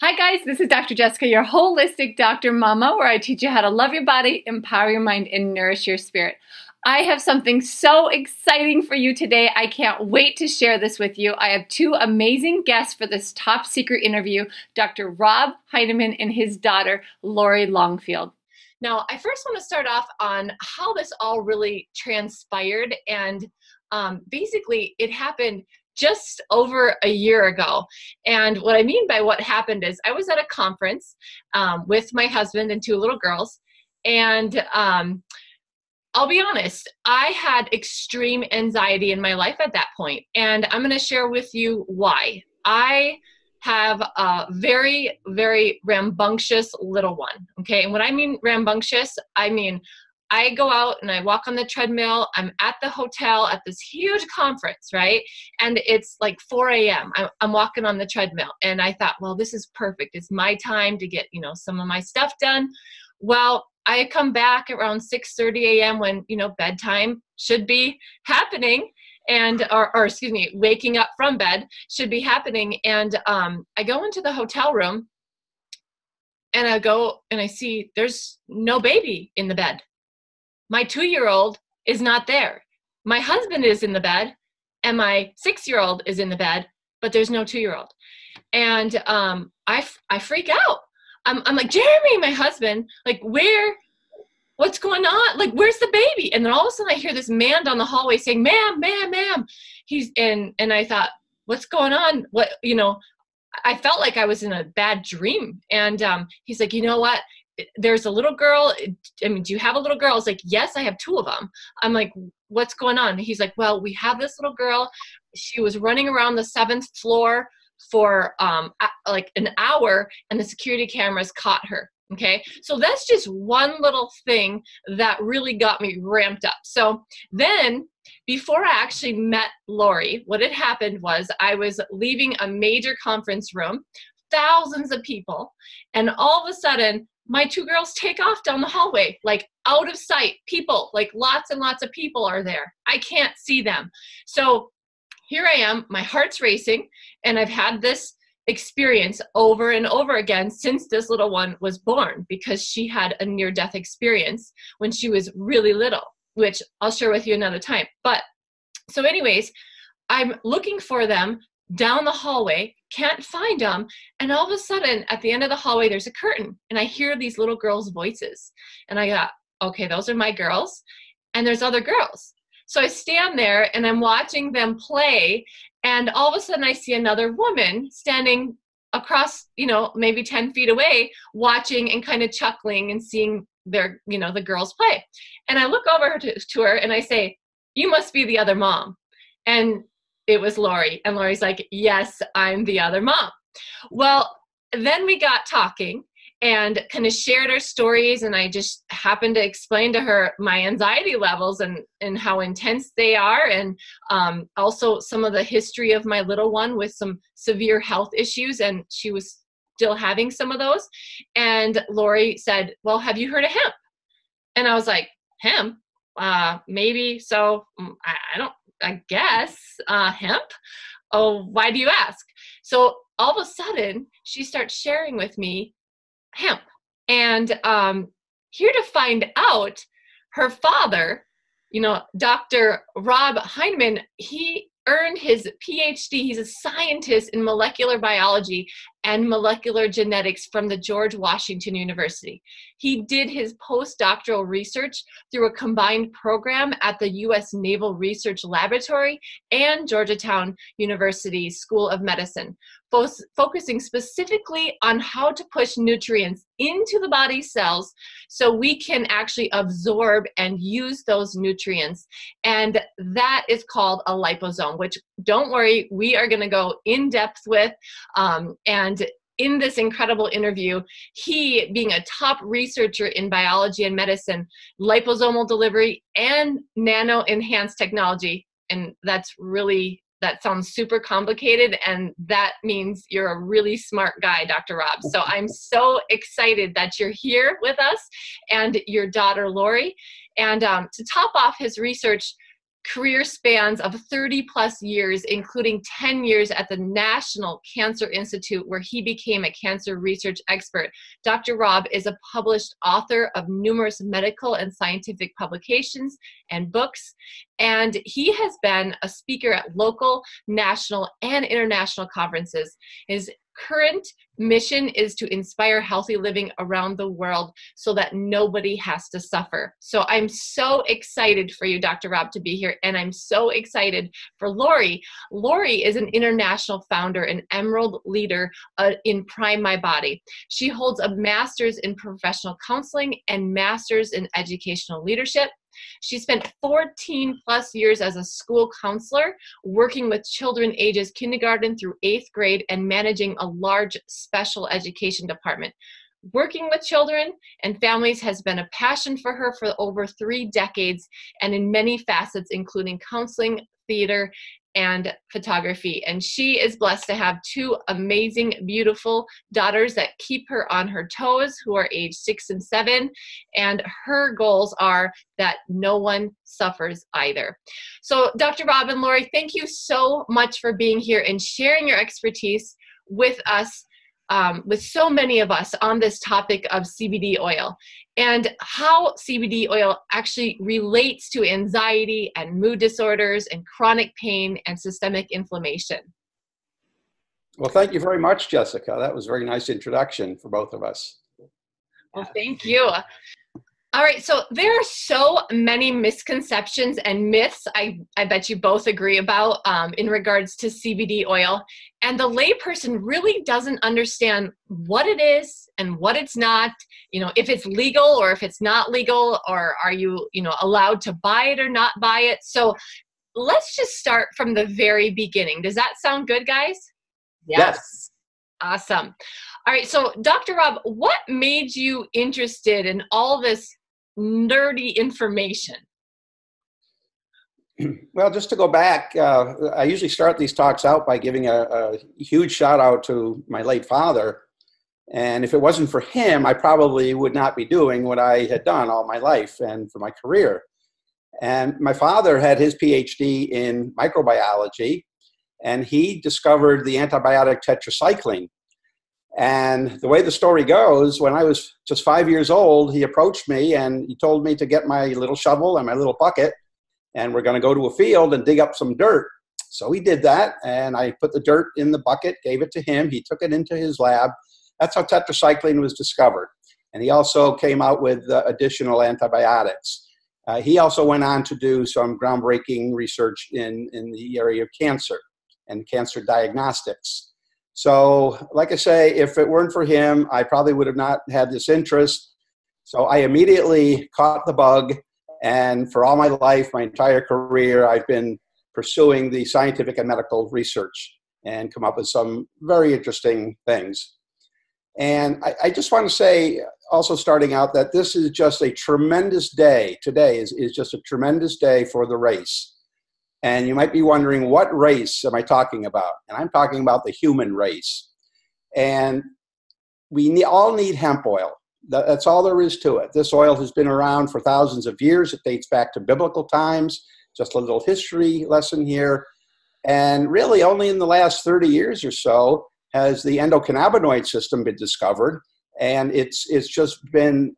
Hi guys, this is Dr. Jessica, your Holistic Doctor Mama, where I teach you how to love your body, empower your mind, and nourish your spirit. I have something so exciting for you today. I can't wait to share this with you. I have two amazing guests for this top secret interview, Dr. Rob Heideman and his daughter, Lori Longfield. Now, I first want to start off on how this all really transpired, and basically it happened just over a year ago. And what I mean by what happened is I was at a conference with my husband and two little girls. And I'll be honest, I had extreme anxiety in my life at that point. And I'm going to share with you why. I have a very, very rambunctious little one. Okay. And when I mean rambunctious, I mean, I go out and I walk on the treadmill. I'm at the hotel at this huge conference, right? And it's like 4 a.m. I'm walking on the treadmill. And I thought, well, this is perfect. It's my time to get, some of my stuff done. Well, I come back around 6:30 a.m. when, bedtime should be happening. And, or excuse me, waking up from bed should be happening. And I go into the hotel room and I go and I see there's no baby in the bed. My 2-year-old is not there. My husband is in the bed and my 6-year-old is in the bed, but there's no 2-year-old. And I freak out. I'm like, Jeremy, my husband, like, what's going on? Like, where's the baby? And then all of a sudden I hear this man down the hallway saying, ma'am, ma'am, ma'am. And I thought, what's going on? What, I felt like I was in a bad dream. And he's like, you know what? There's a little girl. I mean, do you have a little girl? I was like, yes, I have two of them. I'm like, what's going on? He's like, well, we have this little girl. She was running around the 7th floor for like an hour and the security cameras caught her. Okay. So that's just one little thing that really got me ramped up. So then before I actually met Lori, what had happened was I was leaving a major conference room, thousands of people. And all of a sudden, my two girls take off down the hallway, like out of sight, people, like lots and lots of people are there. I can't see them. So here I am, my heart's racing, and I've had this experience over and over again since this little one was born because she had a near-death experience when she was really little, which I'll share with you another time. But so anyways, I'm looking for them down the hallway, can't find them, and all of a sudden at the end of the hallway there's a curtain and I hear these little girls' voices and I got, okay, those are my girls and there's other girls. So I stand there and I'm watching them play and all of a sudden I see another woman standing across, maybe 10 feet away watching and kind of chuckling and seeing their, the girls play. And I look over to her and I say, you must be the other mom. And it was Lori. And Lori's like, yes, I'm the other mom. Well, then we got talking and kind of shared our stories. And I just happened to explain to her my anxiety levels and how intense they are. And also some of the history of my little one with some severe health issues. And she was still having some of those. And Lori said, well, have you heard of hemp? And I was like, hemp? Maybe so. I don't. I guess, hemp? Oh, why do you ask? So all of a sudden, she starts sharing with me hemp. And here to find out, her father, Dr. Rob Heideman, he earned his PhD. He's a scientist in molecular biology and molecular genetics from the George Washington University. He did his postdoctoral research through a combined program at the US Naval Research Laboratory and Georgetown University School of Medicine, focusing specifically on how to push nutrients into the body cells so we can actually absorb and use those nutrients. And that is called a liposome, which, don't worry, we are going to go in depth with. And in this incredible interview, he, being a top researcher in biology and medicine, liposomal delivery, and nano-enhanced technology, and that sounds super complicated, and that means you're a really smart guy, Dr. Rob. So I'm so excited that you're here with us and your daughter, Lori. And to top off his research, career spans of 30 plus years, including 10 years at the National Cancer Institute, where he became a cancer research expert. Dr. Rob is a published author of numerous medical and scientific publications and books, and he has been a speaker at local, national, and international conferences. His current mission is to inspire healthy living around the world so that nobody has to suffer. So I'm so excited for you, Dr. Rob, to be here, and I'm so excited for Lori. Lori is an international founder and Emerald leader in Prime My Body. She holds a master's in professional counseling and master's in educational leadership. She spent 14 plus years as a school counselor, working with children ages kindergarten through 8th grade and managing a large special education department. Working with children and families has been a passion for her for over 3 decades, and in many facets, including counseling, theater, and photography. And she is blessed to have 2 amazing, beautiful daughters that keep her on her toes, who are age 6 and 7. And her goals are that no one suffers either. So Dr. Rob and Lori, thank you so much for being here and sharing your expertise with us, with so many of us, on this topic of CBD oil and how CBD oil actually relates to anxiety and mood disorders and chronic pain and systemic inflammation. Well, thank you very much, Jessica. That was a very nice introduction for both of us. Well, thank you. All right, so there are so many misconceptions and myths I bet you both agree about in regards to CBD oil. And the layperson really doesn't understand what it is and what it's not, you know, if it's legal or if it's not legal, or are you, you know, allowed to buy it or not buy it. So let's just start from the very beginning. Does that sound good, guys? Yes. Awesome. All right, so Dr. Rob, what made you interested in all this nerdy information? Well, just to go back, I usually start these talks out by giving a huge shout out to my late father. And if it wasn't for him, I probably would not be doing what I had done all my life and for my career. And my father had his PhD in microbiology, and he discovered the antibiotic tetracycline. And the way the story goes, when I was just 5 years old, he approached me and he told me to get my little shovel and my little bucket, and we're going to go to a field and dig up some dirt. So we did that, and I put the dirt in the bucket, gave it to him. He took it into his lab. That's how tetracycline was discovered. And he also came out with additional antibiotics. He also went on to do some groundbreaking research in the area of cancer and cancer diagnostics. So, like I say, if it weren't for him, I probably would have not had this interest. So I immediately caught the bug. And for all my life, my entire career, I've been pursuing the scientific and medical research and come up with some very interesting things. And I just want to say, also starting out, that this is just a tremendous day. Today is just a tremendous day for the race. And you might be wondering, what race am I talking about? And I'm talking about the human race. And we all need hemp oil. That's all there is to it. This oil has been around for thousands of years. It dates back to biblical times. Just a little history lesson here. And really only in the last 30 years or so has the endocannabinoid system been discovered. And it's just been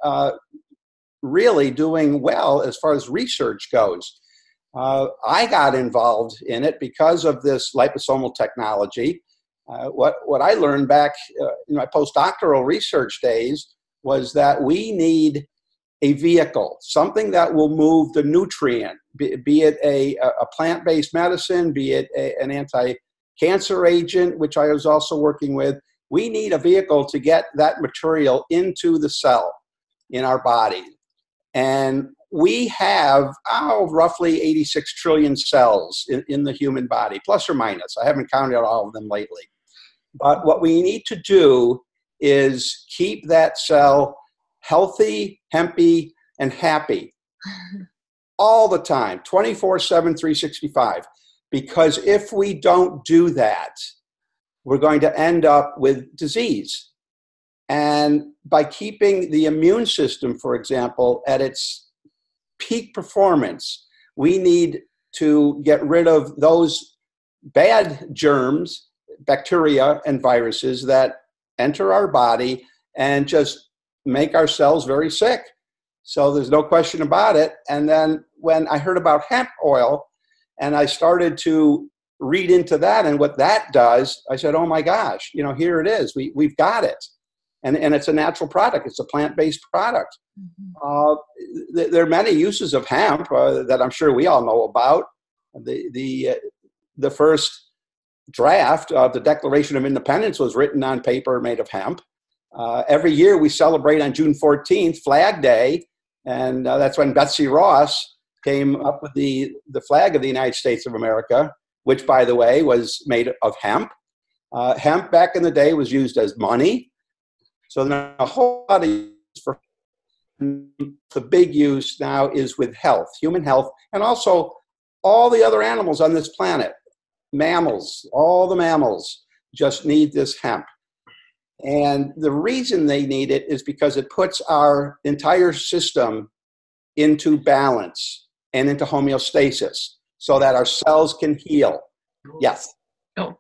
really doing well as far as research goes. I got involved in it because of this liposomal technology. What I learned back in my postdoctoral research days was that we need a vehicle, something that will move the nutrient, be it a plant-based medicine, be it an anti-cancer agent, which I was also working with. We need a vehicle to get that material into the cell in our body. And we have roughly 86 trillion cells in the human body, plus or minus. I haven't counted all of them lately. But what we need to do is keep that cell healthy, hempy, and happy all the time, 24/7, 365. Because if we don't do that, we're going to end up with disease. And by keeping the immune system, for example, at its peak performance, we need to get rid of those bad germs, bacteria and viruses that enter our body and just make ourselves very sick. So there's no question about it. And then when I heard about hemp oil and I started to read into that and what that does, I said, oh my gosh, you know, here it is. We've got it. And it's a natural product. It's a plant-based product. There are many uses of hemp that I'm sure we all know about. The first draft of the Declaration of Independence was written on paper made of hemp. Every year we celebrate on June 14th, Flag Day, and that's when Betsy Ross came up with the flag of the United States of America, which, by the way, was made of hemp. Hemp back in the day was used as money. So there are a whole lot of uses for the big use now is with health, human health, and also all the other animals on this planet, mammals, all the mammals just need this hemp. And the reason they need it is because it puts our entire system into balance and into homeostasis so that our cells can heal. Yes. Oh.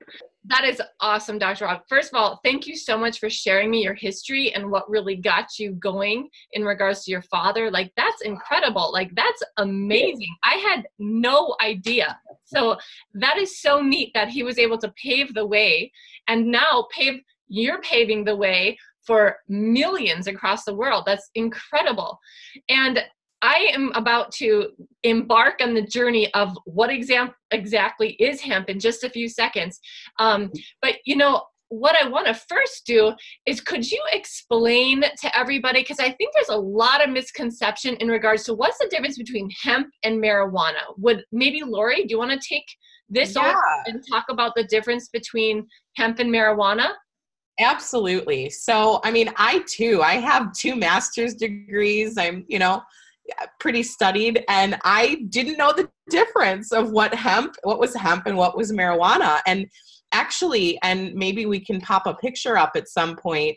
That is awesome, Dr. Rob. First of all, thank you so much for sharing me your history and what really got you going in regards to your father. Like, that's incredible. Like, that's amazing. I had no idea. So that is so neat that he was able to pave the way, and now you're paving the way for millions across the world. That's incredible. And I am about to embark on the journey of what exactly is hemp in just a few seconds. But you know, what I want to first do is, could you explain to everybody, because I think there's a lot of misconception in regards to what's the difference between hemp and marijuana. Would maybe Lori, do you want to take this on and talk about the difference between hemp and marijuana? Absolutely. So, I mean, I have two master's degrees. I'm, you know, pretty studied, and I didn't know the difference of what was hemp and what was marijuana. And actually, and maybe we can pop a picture up at some point.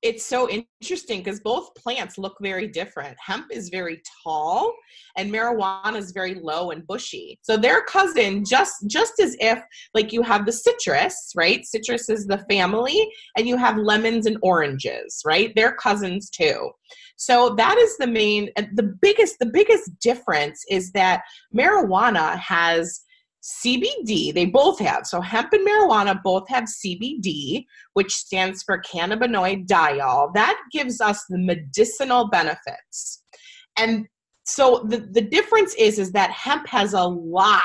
It's so interesting because both plants look very different. Hemp is very tall and marijuana is very low and bushy. So they're cousin, just as if like you have the citrus, right? Citrus is the family, and you have lemons and oranges, right? They're cousins too. So that is the main, the biggest difference is that marijuana has CBD, they both have. So hemp and marijuana both have CBD, which stands for cannabidiol. That gives us the medicinal benefits. And so the difference is that hemp has a lot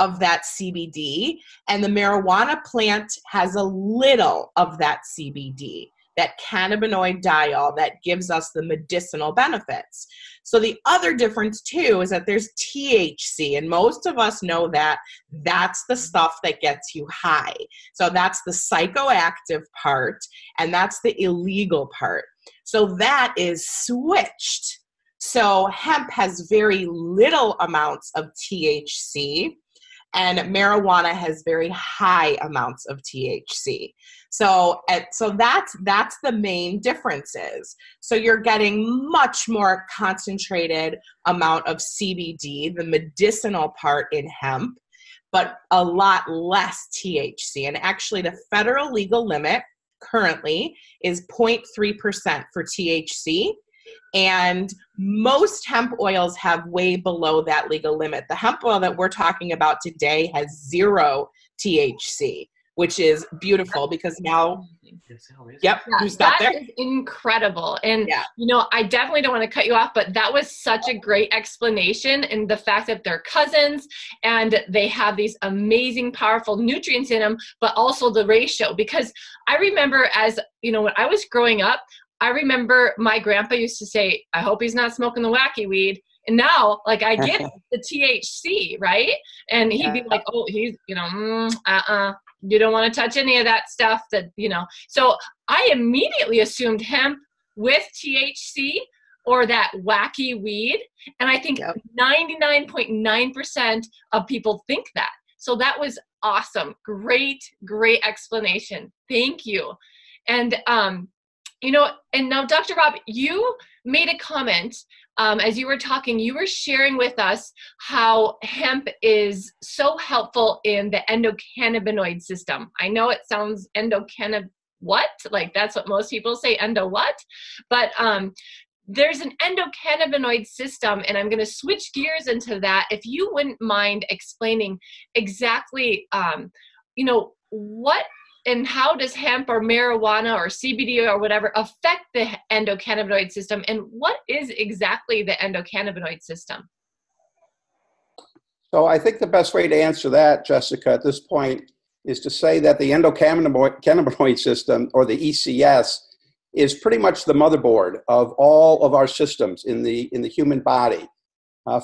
of that CBD, and the marijuana plant has a little of that CBD, that cannabidiol that gives us the medicinal benefits. So the other difference too is that there's THC, and most of us know that that's the stuff that gets you high. So that's the psychoactive part, and that's the illegal part. So that is switched. So hemp has very little amounts of THC, and marijuana has very high amounts of THC. So that's the main differences. So you're getting much more concentrated amount of CBD, the medicinal part in hemp, but a lot less THC. And actually the federal legal limit currently is 0.3% for THC. And most hemp oils have way below that legal limit. The hemp oil that we're talking about today has 0 THC, which is beautiful because now, yep, you stop there. That is incredible. And, you know, I definitely don't want to cut you off, but that was such a great explanation, and the fact that they're cousins and they have these amazing, powerful nutrients in them, but also the ratio. Because I remember as, you know, when I was growing up, I remember my grandpa used to say, I hope he's not smoking the wacky weed. And now, like, I get the THC, right? And he'd be like, oh, he's, you know, you don't want to touch any of that stuff that, you know. So I immediately assumed hemp with THC or that wacky weed. And I think 99.9% of people think that. So that was awesome. Great, great explanation. Thank you. And, you know, and now, Dr. Rob, you made a comment as you were talking, you were sharing with us how hemp is so helpful in the endocannabinoid system. I know it sounds what? Like that's what most people say, endo what? But there's an endocannabinoid system, and I'm going to switch gears into that. If you wouldn't mind explaining exactly, what and how does hemp or marijuana or CBD or whatever affect the endocannabinoid system, and what is exactly the endocannabinoid system? So I think the best way to answer that, Jessica, at this point is to say that the endocannabinoid system, or the ECS, is pretty much the motherboard of all of our systems in the human body.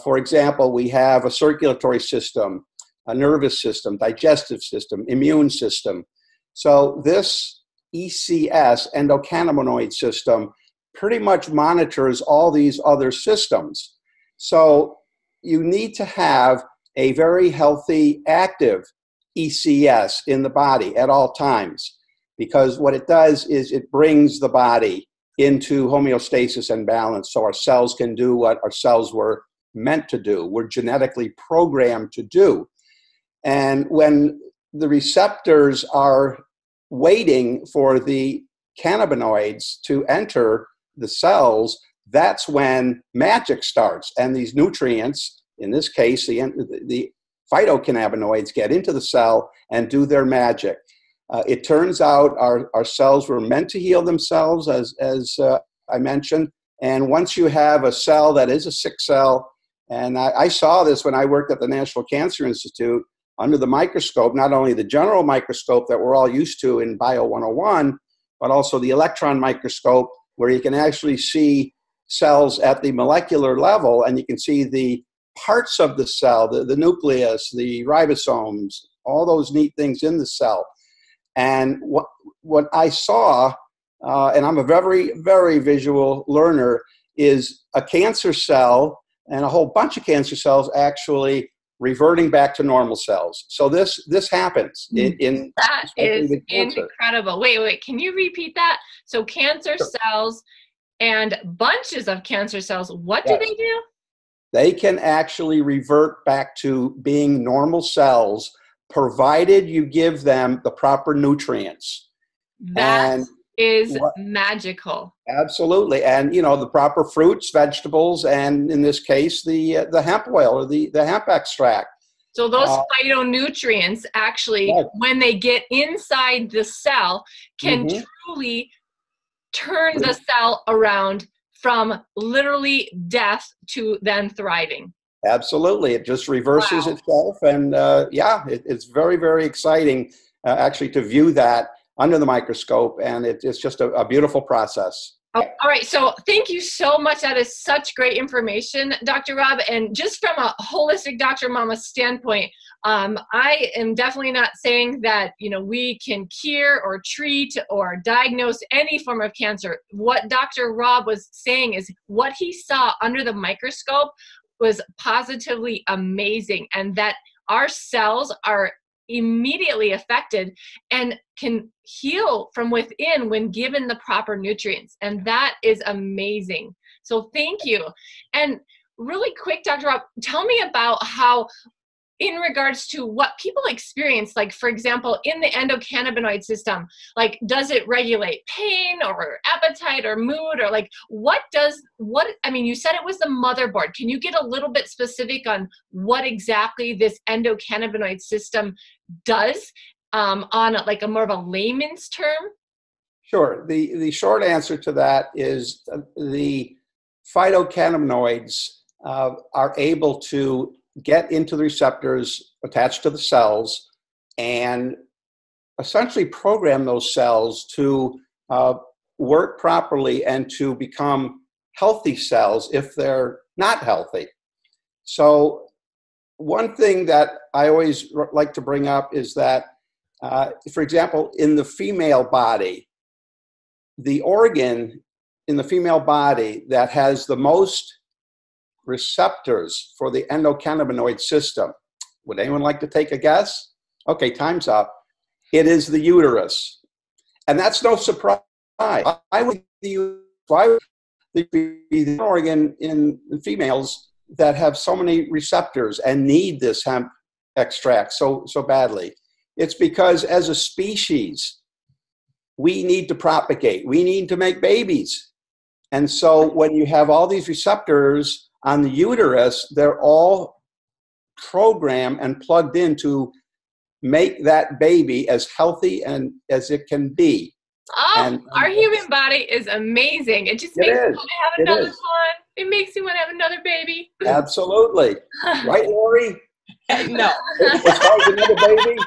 For example, we have a circulatory system, a nervous system, digestive system, immune system. So this ECS, endocannabinoid system, pretty much monitors all these other systems. So you need to have a very healthy, active ECS in the body at all times, because what it does is it brings the body into homeostasis and balance so our cells can do what our cells were meant to do, we're genetically programmed to do. And when the receptors are waiting for the cannabinoids to enter the cells, that's when magic starts. And these nutrients, in this case, the phytocannabinoids, get into the cell and do their magic. It turns out our cells were meant to heal themselves, as I mentioned. And once you have a cell that is a sick cell, and I saw this when I worked at the National Cancer Institute, under the microscope, not only the general microscope that we're all used to in Bio 101, but also the electron microscope, where you can actually see cells at the molecular level, and you can see the parts of the cell, the nucleus, the ribosomes, all those neat things in the cell. And what I saw, and I'm a very, very visual learner, is a cancer cell and a whole bunch of cancer cells actually reverting back to normal cells. So this happens. That is incredible. Wait, can you repeat that? So cancer cells and bunches of cancer cells, what do they do? They can actually revert back to being normal cells, provided you give them the proper nutrients. That is magical. Absolutely. And, the proper fruits, vegetables, and in this case, the hemp oil or the hemp extract. So those phytonutrients actually, when they get inside the cell, can truly turn the cell around from literally death to then thriving. Absolutely. It just reverses itself. And it's very, very exciting actually to view that under the microscope, and it's just a beautiful process. All right, so thank you so much. That is such great information, Dr. Rob. And just from a holistic Dr. Mama standpoint, I am definitely not saying that, we can cure or treat or diagnose any form of cancer. What Dr. Rob was saying is what he saw under the microscope was positively amazing, and that our cells are immediately affected and can heal from within when given the proper nutrients. And that is amazing. So thank you. And really quick, Dr. Rob, tell me about how, in regards to what people experience, like for example, in the endocannabinoid system, like does it regulate pain or appetite or mood, or like you said it was the motherboard. Can you get a little bit specific on what exactly this endocannabinoid system does on like a more of a layman's term? Sure. The short answer to that is the phytocannabinoids are able to get into the receptors attached to the cells and essentially program those cells to work properly and to become healthy cells if they're not healthy. So one thing that I always like to bring up is that, for example, in the female body, the organ in the female body that has the most receptors for the endocannabinoid system. Would anyone like to take a guess? Okay, time's up. It is the uterus. And that's no surprise. Why would the organ in females that have so many receptors and need this hemp extract so badly. It's because as a species, we need to propagate. We need to make babies. And so when you have all these receptors on the uterus, they're all programmed and plugged in to make that baby as healthy and as it can be. Oh, and our human body is amazing. It just makes me want to have another one. It makes me want to have another baby. Absolutely. Right, Lori? No. Another baby?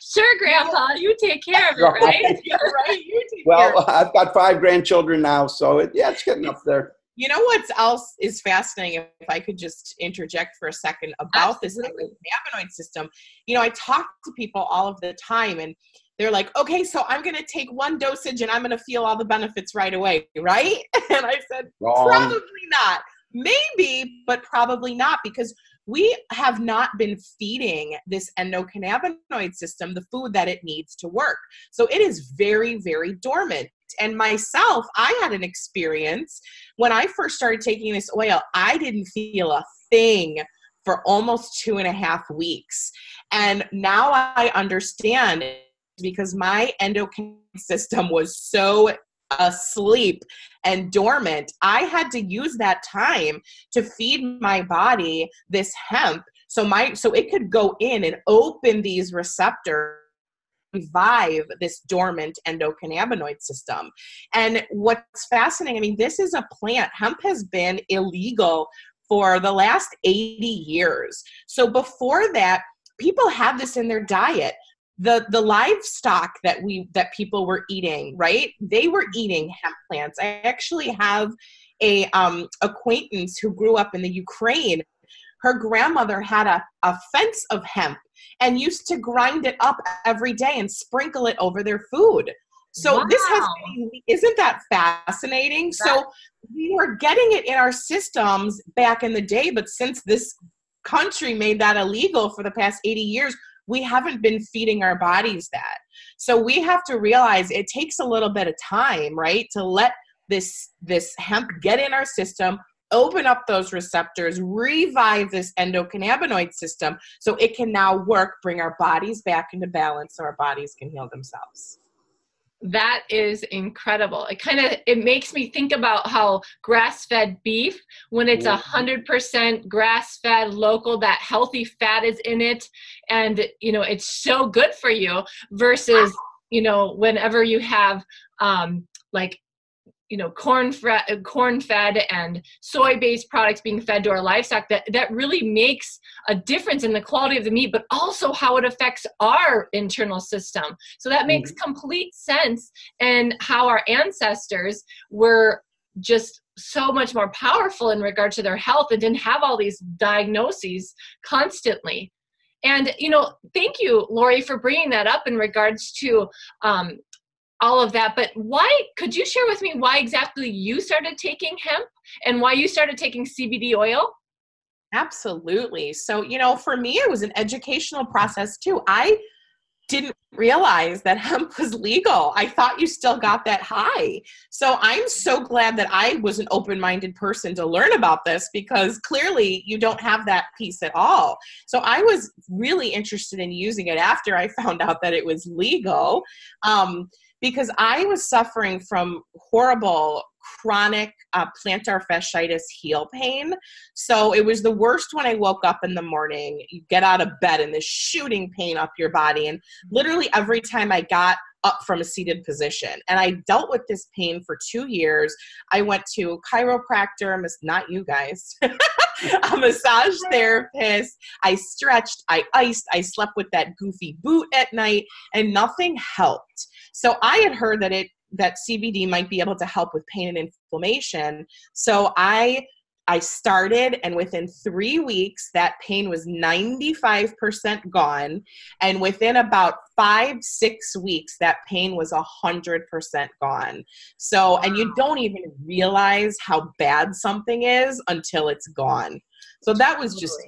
Sure, Grandpa. You take care of it, right? Yeah, right. You take care of it. I've got 5 grandchildren now, so it's getting up there. You know what else is fascinating, if I could just interject for a second, about this cannabinoid system. You know, I talk to people all of the time, and they're like, okay, so I'm going to take one dosage, and I'm going to feel all the benefits right away, right? And I said, probably not. Maybe, but probably not, because we have not been feeding this endocannabinoid system the food that it needs to work. So it is very, very dormant. And myself, I had an experience when I first started taking this oil. I didn't feel a thing for almost 2.5 weeks. And now I understand, because my endocrine system was so asleep and dormant, I had to use that time to feed my body this hemp so it could go in and open these receptors, revive this dormant endocannabinoid system. And what's fascinating, I mean, this is a plant. Hemp has been illegal for the last 80 years. So before that, people had this in their diet. The livestock that people were eating, right? They were eating hemp plants. I actually have a acquaintance who grew up in the Ukraine. Her grandmother had a fence of hemp and used to grind it up every day and sprinkle it over their food. So this isn't that fascinating? So we were getting it in our systems back in the day, but since this country made that illegal for the past 80 years, we haven't been feeding our bodies that. So we have to realize it takes a little bit of time, right, to let this hemp get in our system, open up those receptors, revive this endocannabinoid system so it can now work, bring our bodies back into balance so our bodies can heal themselves. That is incredible. It makes me think about how grass-fed beef, when it's 100% grass-fed local, that healthy fat is in it. And, you know, it's so good for you versus, you know, whenever you have like, you know, corn fed and soy-based products being fed to our livestock, that really makes a difference in the quality of the meat, but also how it affects our internal system. So that makes complete sense, and how our ancestors were just so much more powerful in regard to their health and didn't have all these diagnoses constantly. And, you know, thank you, Lori, for bringing that up in regards to, all of that. But why, could you share with me why exactly you started taking hemp and why you started taking CBD oil? Absolutely. So, you know, for me, it was an educational process too. I didn't realize that hemp was legal. I thought you still got that high. So I'm so glad that I was an open-minded person to learn about this, because clearly you don't have that piece at all. So I was really interested in using it after I found out that it was legal. Because I was suffering from horrible chronic plantar fasciitis heel pain. So it was the worst when I woke up in the morning. You get out of bed and this shooting pain up your body. And literally every time I got up from a seated position. And I dealt with this pain for 2 years. I went to a chiropractor, not you guys, a massage therapist. I stretched, I iced, I slept with that goofy boot at night, and nothing helped. So I had heard that CBD might be able to help with pain and inflammation. So I started, and within 3 weeks, that pain was 95% gone. And within about 5-6 weeks, that pain was 100% gone. So, and you don't even realize how bad something is until it's gone. So that was just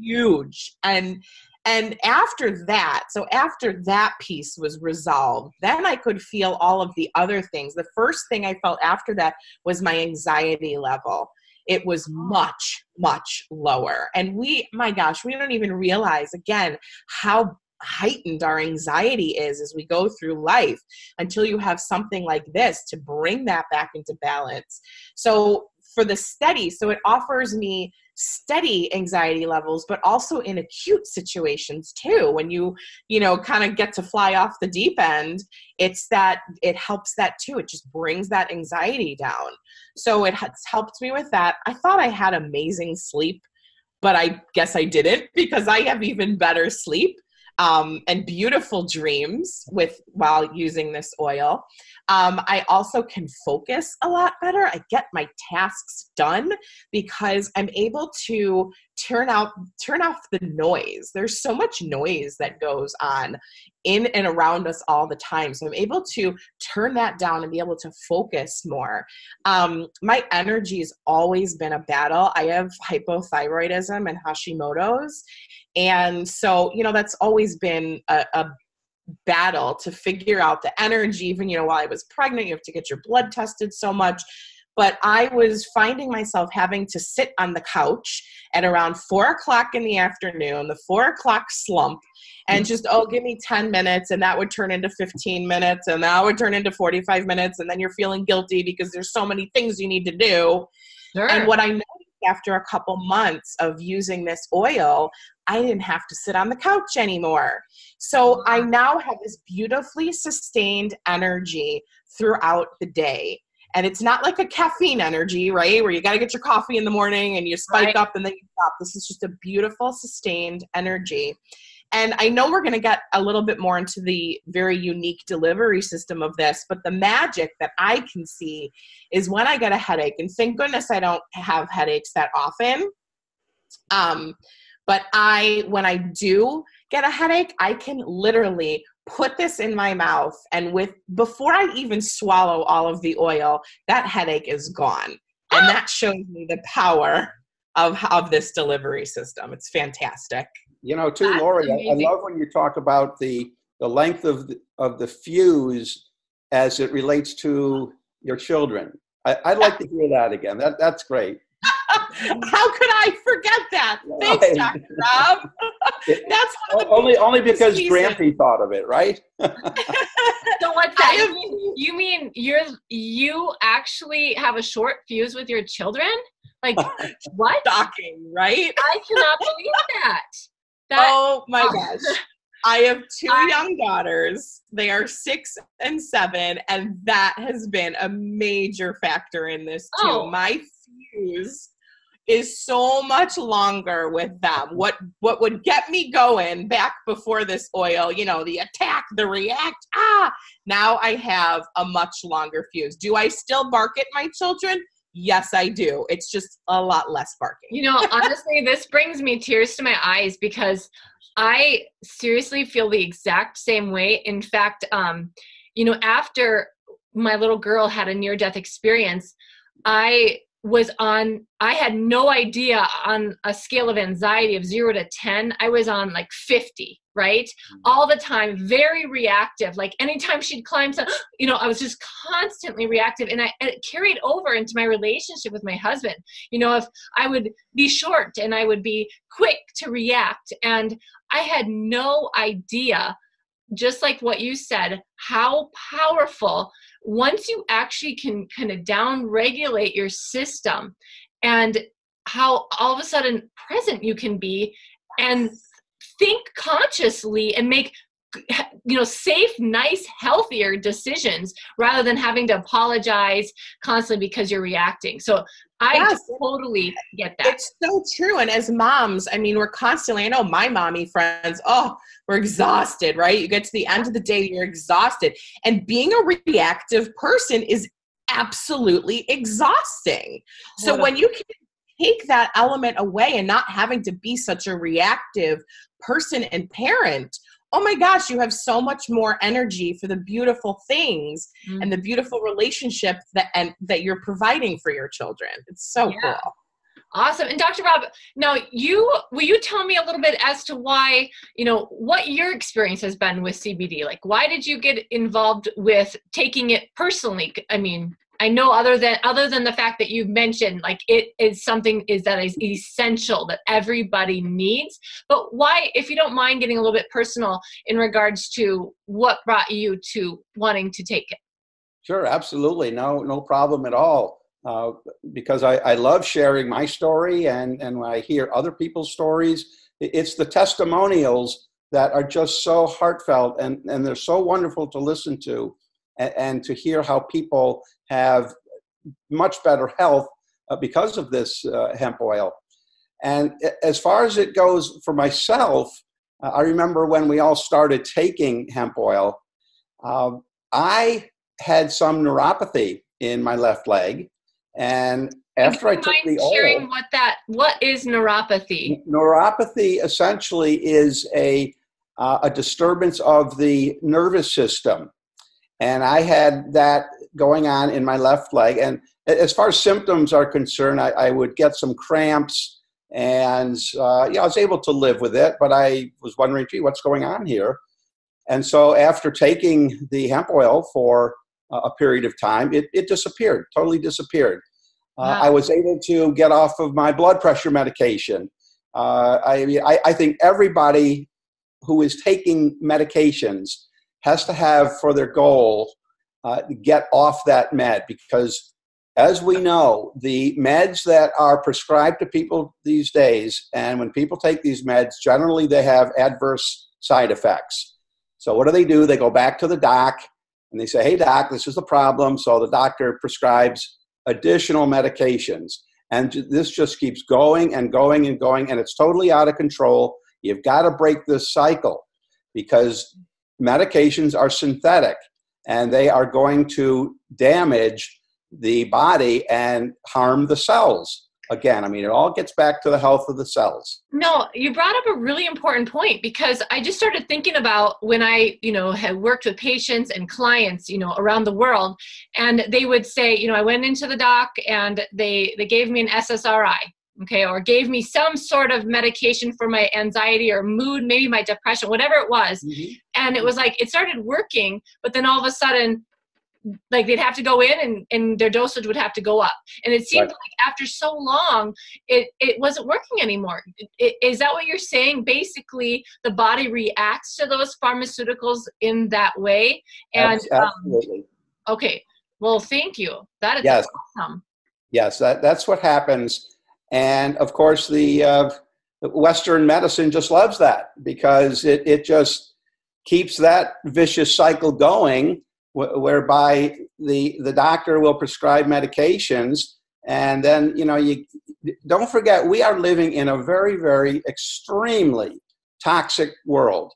huge. And And after that, so after that piece was resolved, then I could feel all of the other things. The first thing I felt after that was my anxiety level. It was much, much lower. And my gosh, we don't even realize, again, how heightened our anxiety is as we go through life until you have something like this to bring that back into balance. So for the steady, so it offers me steady anxiety levels, but also in acute situations too. When you know, kind of get to fly off the deep end, it's that, it helps that too. It just brings that anxiety down. So it has helped me with that. I thought I had amazing sleep, but I guess I didn't, because I have even better sleep. And beautiful dreams while using this oil. I also can focus a lot better. I get my tasks done because I'm able to turn off the noise. There's so much noise that goes on in and around us all the time. So I'm able to turn that down and be able to focus more. My energy's always been a battle. I have hypothyroidism and Hashimoto's. And so, you know, that's always been a battle to figure out the energy. Even, you know, while I was pregnant, you have to get your blood tested so much. But I was finding myself having to sit on the couch at around 4 o'clock in the afternoon, the 4 o'clock slump, and just, oh, give me 10 minutes. And that would turn into 15 minutes. And that would turn into 45 minutes. And then you're feeling guilty because there's so many things you need to do. Sure. And what I noticed after a couple months of using this oil, I didn't have to sit on the couch anymore. So I now have this beautifully sustained energy throughout the day. And it's not like a caffeine energy, right? Where you got to get your coffee in the morning and you spike right up and then you stop. This is just a beautiful, sustained energy. And I know we're going to get a little bit more into the very unique delivery system of this, but the magic that I can see is when I get a headache, and thank goodness I don't have headaches that often. But when I do get a headache, I can literally put this in my mouth, and before I even swallow all of the oil, that headache is gone. And that shows me the power of this delivery system. It's fantastic. You know, too, Lori, I love when you talk about the length of the fuse as it relates to your children. I'd like to hear that again. That's great. How could I forget that? Thanks, Dr. Rob. That's only because Grampy thought of it, right? So what that means, you mean you actually have a short fuse with your children? Like what? Shocking, right? I cannot believe that. Oh my gosh. I have two young daughters. They are 6 and 7, and that has been a major factor in this too. Oh. My fuse is so much longer with them. What would get me going back before this oil, you know, the attack, the react, now I have a much longer fuse. Do I still bark at my children? Yes, I do. It's just a lot less barking. You know, honestly, this brings me tears to my eyes because I seriously feel the exact same way. In fact, you know, after my little girl had a near-death experience, I had no idea on a scale of anxiety of 0 to 10, I was on like 50, right? All the time, very reactive. Like anytime she'd climb, you know, I was just constantly reactive, and it carried over into my relationship with my husband. You know, if I would be short and I would be quick to react, and I had no idea, just like what you said, how powerful once you actually can kind of down regulate your system and how all of a sudden present you can be and think consciously and make, you know, safe, nice, healthier decisions rather than having to apologize constantly because you're reacting. So I totally get that. It's so true. And as moms, I mean, we're constantly, I know my mommy friends, we're exhausted, right? You get to the end of the day, you're exhausted. And being a reactive person is absolutely exhausting. So when you can take that element away and not having to be such a reactive person and parent, oh my gosh, you have so much more energy for the beautiful things and the beautiful relationship that you're providing for your children. It's so cool. Awesome. And Dr. Rob, now will you tell me a little bit as to why, you know, what your experience has been with CBD? Like, why did you get involved with taking it personally? I mean, I know other than the fact that you've mentioned, like, it is something that is essential that everybody needs, but why, if you don't mind getting a little bit personal in regards to what brought you to wanting to take it? Sure. Absolutely. No problem at all. Because I love sharing my story, and when I hear other people's stories, it's the testimonials that are just so heartfelt, and they're so wonderful to listen to, and to hear how people have much better health because of this hemp oil. And as far as it goes for myself, I remember when we all started taking hemp oil, I had some neuropathy in my left leg. And after I took the oil, sharing what is neuropathy? Neuropathy essentially is a disturbance of the nervous system, and I had that going on in my left leg. And as far as symptoms are concerned, I would get some cramps, and yeah, I was able to live with it. But I was wondering, gee, what's going on here? And so after taking the hemp oil for a period of time, it disappeared, totally disappeared. Wow. I was able to get off of my blood pressure medication. I think everybody who is taking medications has to have for their goal to get off that med, because as we know, the meds that are prescribed to people these days, and when people take these meds, generally they have adverse side effects. So what do? They go back to the doc, and they say, hey, doc, this is the problem. So the doctor prescribes additional medications. And this just keeps going and going and going. And it's totally out of control. You've got to break this cycle, because medications are synthetic, and they are going to damage the body and harm the cells. Again, I mean, it all gets back to the health of the cells. No, you brought up a really important point, because I just started thinking about when I, you know, had worked with patients and clients, you know, around the world, and they would say, you know, I went into the doc and they gave me an SSRI, okay, or gave me some sort of medication for my anxiety or mood, maybe my depression, whatever it was. Mm-hmm. And it was like, it started working, but then all of a sudden, like, they'd have to go in and their dosage would have to go up. And it seemed like after so long, it wasn't working anymore. Is that what you're saying? Basically, the body reacts to those pharmaceuticals in that way. And absolutely. Okay. Well, thank you. That is awesome. Yes, that's what happens. And of course, the Western medicine just loves that, because it just keeps that vicious cycle going, whereby the doctor will prescribe medications. And then, you know, you don't forget, we are living in a very, very extremely toxic world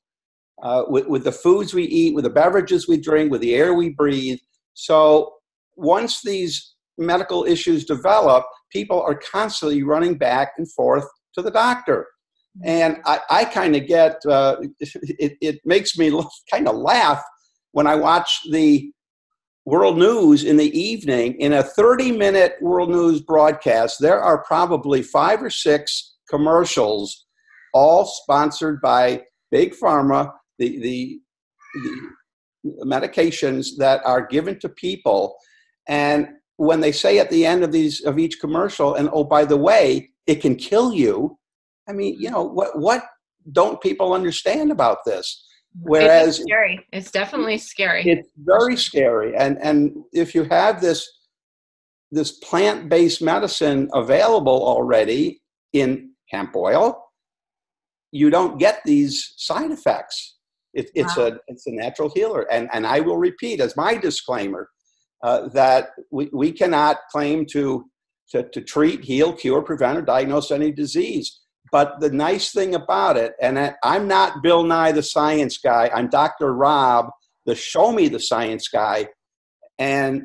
with the foods we eat, with the beverages we drink, with the air we breathe. So once these medical issues develop, people are constantly running back and forth to the doctor. And I kind of get, it makes me kind of laugh when I watch the world news in the evening. In a 30-minute world news broadcast, there are probably 5 or 6 commercials, all sponsored by Big Pharma, the medications that are given to people. And when they say at the end of each commercial, and, oh, by the way, it can kill you, I mean, you know, what don't people understand about this? Whereas it's scary. It's definitely scary. It's very scary. And if you have this plant-based medicine available already in hemp oil, you don't get these side effects. It's a natural healer. And I will repeat as my disclaimer that we cannot claim to treat, heal, cure, prevent, or diagnose any disease. But the nice thing about it, and I'm not Bill Nye the science guy, I'm Dr. Rob, the show me the science guy. And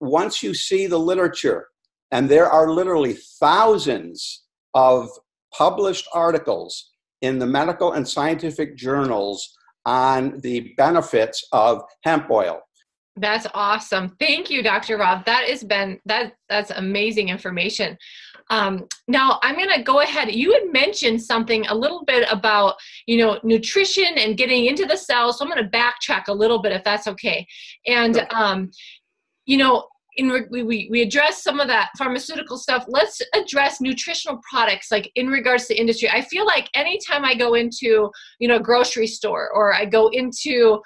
once you see the literature, and there are literally thousands of published articles in the medical and scientific journals on the benefits of hemp oil. That's awesome. Thank you, Dr. Rob. That has been, that's amazing information. Now I'm going to go ahead. You had mentioned something a little bit about, you know, nutrition and getting into the cells. So I'm going to backtrack a little bit if that's okay. And, you know, we address some of that pharmaceutical stuff. Let's address nutritional products, like in regards to industry. I feel like anytime I go into, you know, a grocery store, or I go into,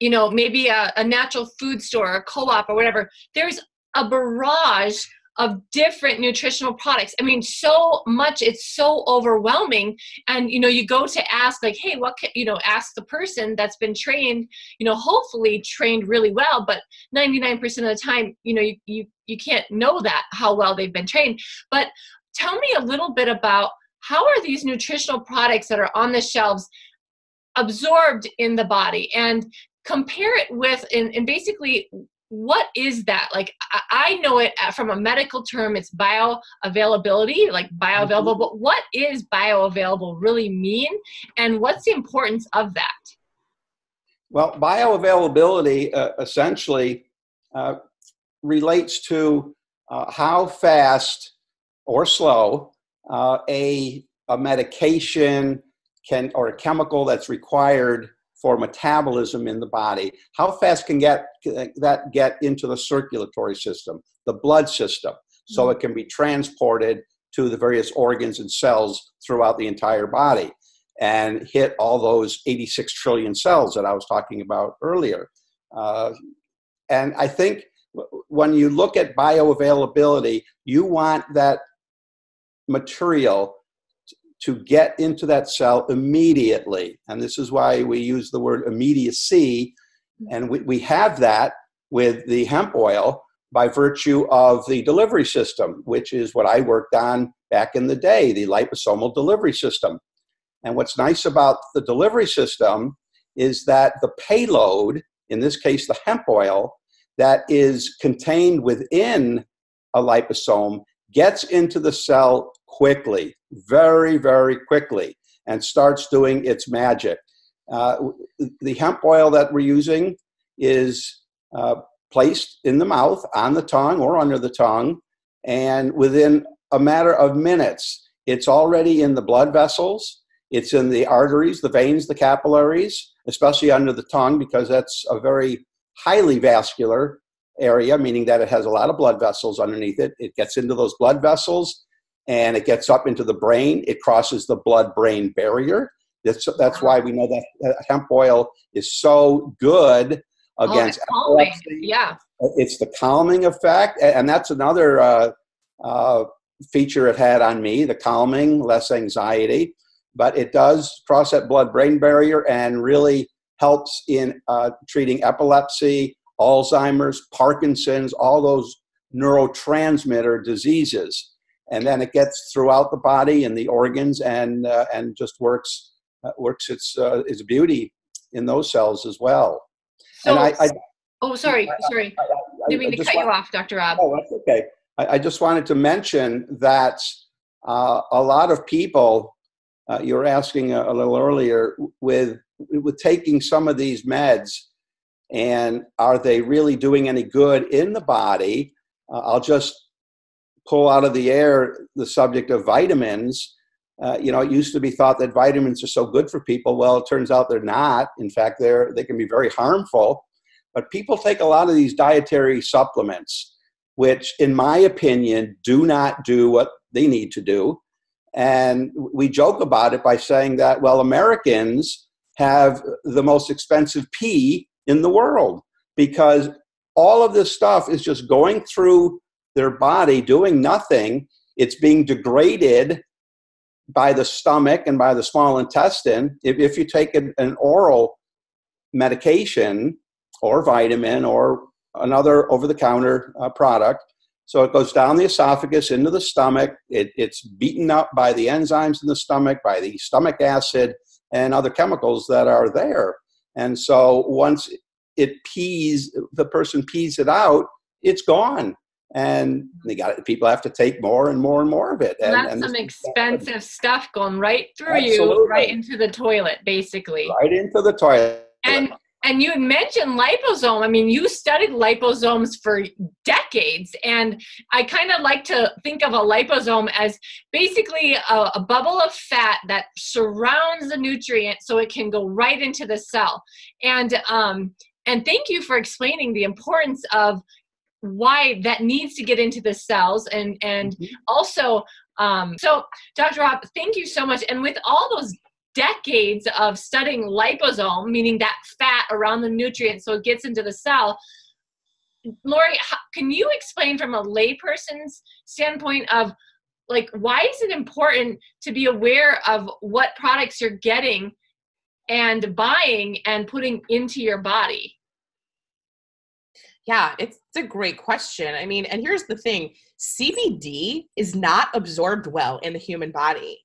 you know, maybe a natural food store, a co-op or whatever, there's a barrage of different nutritional products. I mean, so much, it's so overwhelming. And, you know, you go to ask like, hey, what can, you know, ask the person that's been trained, you know, hopefully trained really well, but 99% of the time, you know, you can't know that, how well they've been trained. But tell me a little bit about how are these nutritional products that are on the shelves absorbed in the body, and compare it with, and basically, what is that? Like, I know it from a medical term, it's bioavailability, like bioavailable, but what is bioavailable really mean? And what's the importance of that? Well, bioavailability essentially relates to how fast or slow a medication can, or a chemical that's required for metabolism in the body, how fast can that get into the circulatory system, the blood system, so it can be transported to the various organs and cells throughout the entire body and hit all those 86 trillion cells that I was talking about earlier. And I think when you look at bioavailability, you want that material to get into that cell immediately. And this is why we use the word immediacy. And we have that with the hemp oil by virtue of the delivery system, which is what I worked on back in the day, the liposomal delivery system. And what's nice about the delivery system is that the payload, in this case the hemp oil, that is contained within a liposome gets into the cell quickly, very, very quickly, and starts doing its magic. The hemp oil that we're using is placed in the mouth, on the tongue, or under the tongue, and within a matter of minutes, it's already in the blood vessels, it's in the arteries, the veins, the capillaries, especially under the tongue, because that's a very highly vascular area, meaning that it has a lot of blood vessels underneath it. It gets into those blood vessels, and it gets up into the brain. It crosses the blood-brain barrier. That's why we know that hemp oil is so good against epilepsy. Yeah, it's the calming effect, and that's another feature it had on me: the calming, less anxiety. But it does cross that blood-brain barrier and really helps in treating epilepsy, Alzheimer's, Parkinson's, all those neurotransmitter diseases. And then it gets throughout the body and the organs, and just works its beauty in those cells as well. So, and sorry. Didn't mean to cut you off, Dr. Rob. Oh, that's okay. I just wanted to mention that a lot of people, you were asking a little earlier, with taking some of these meds, and are they really doing any good in the body? I'll just pull out of the air the subject of vitamins. You know, it used to be thought that vitamins are so good for people. Well, it turns out they're not. In fact, they can be very harmful. But people take a lot of these dietary supplements, which, in my opinion, do not do what they need to do. And we joke about it by saying that, well, Americans have the most expensive pee in the world, because all of this stuff is just going through their body doing nothing. It's being degraded by the stomach and by the small intestine. If you take an oral medication or vitamin or another over-the-counter product, so it goes down the esophagus into the stomach. It's beaten up by the enzymes in the stomach, by the stomach acid and other chemicals that are there. And so once the person pees it out, it's gone. And people have to take more and more and more of it. And that's some expensive stuff going right through you, right into the toilet, basically. Right into the toilet. And And you had mentioned liposome. I mean, you studied liposomes for decades. And I kind of like to think of a liposome as basically a bubble of fat that surrounds the nutrient so it can go right into the cell. And thank you for explaining the importance of why that needs to get into the cells. And also, so Dr. Rob, thank you so much. And with all those decades of studying liposome, meaning that fat around the nutrient so it gets into the cell, Lori, can you explain from a layperson's standpoint of, like, why is it important to be aware of what products you're getting and buying and putting into your body? Yeah, it's a great question. I mean, and here's the thing, CBD is not absorbed well in the human body.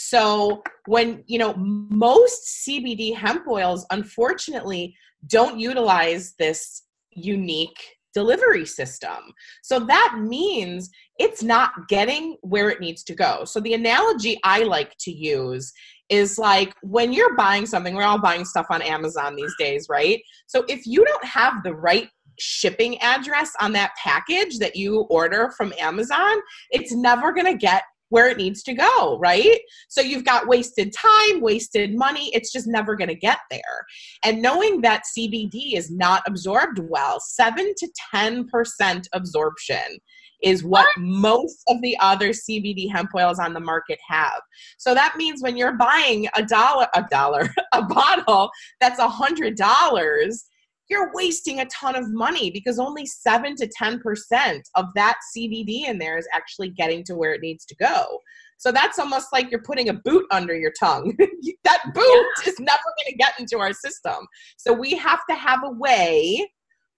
So when, you know, most CBD hemp oils, unfortunately, don't utilize this unique delivery system. So that means it's not getting where it needs to go. So the analogy I like to use is like when you're buying something, we're all buying stuff on Amazon these days, right? So if you don't have the right shipping address on that package that you order from Amazon, it's never going to get where it needs to go, right? So you've got wasted time, wasted money. It's just never going to get there. And knowing that CBD is not absorbed well, 7 to 10% absorption is what most of the other CBD hemp oils on the market have. So that means when you're buying a bottle that's $100, you're wasting a ton of money because only 7 to 10% of that CBD in there is actually getting to where it needs to go. So that's almost like you're putting a boot under your tongue. That boot is never going to get into our system. So we have to have a way